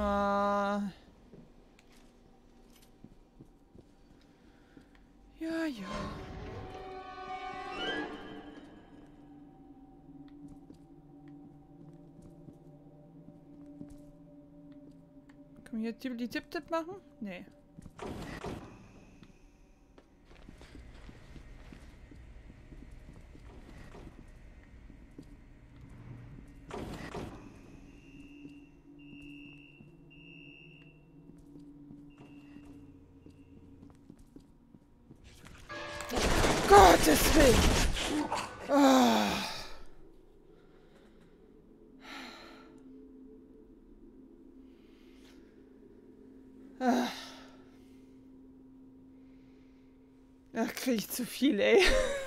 Ja. Können wir hier Tipp-Tipp machen? Nee. Gottes Willen! Ah. Ah. Ach, krieg ich zu viel, ey.